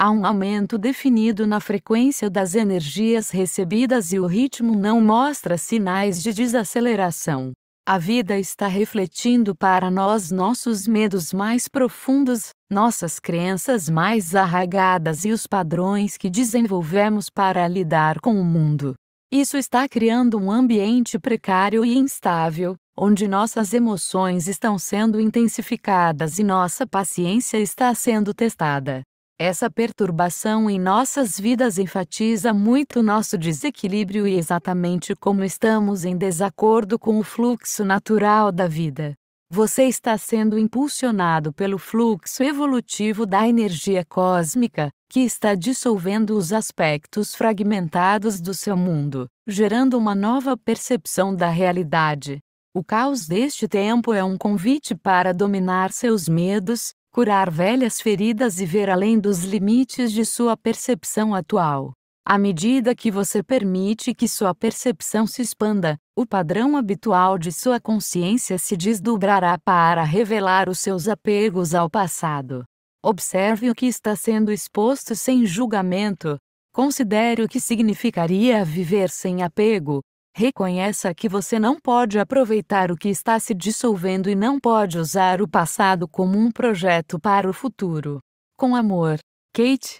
Há um aumento definido na frequência das energias recebidas e o ritmo não mostra sinais de desaceleração. A vida está refletindo para nós nossos medos mais profundos, nossas crenças mais arraigadas e os padrões que desenvolvemos para lidar com o mundo. Isso está criando um ambiente precário e instável, onde nossas emoções estão sendo intensificadas e nossa paciência está sendo testada. Essa perturbação em nossas vidas enfatiza muito nosso desequilíbrio e exatamente como estamos em desacordo com o fluxo natural da vida. Você está sendo impulsionado pelo fluxo evolutivo da energia cósmica, que está dissolvendo os aspectos fragmentados do seu mundo, gerando uma nova percepção da realidade. O caos deste tempo é um convite para dominar seus medos, curar velhas feridas e ver além dos limites de sua percepção atual. À medida que você permite que sua percepção se expanda, o padrão habitual de sua consciência se desdobrará para revelar os seus apegos ao passado. Observe o que está sendo exposto sem julgamento. Considere o que significaria viver sem apego. Reconheça que você não pode aproveitar o que está se dissolvendo e não pode usar o passado como um projeto para o futuro. Com amor, Kate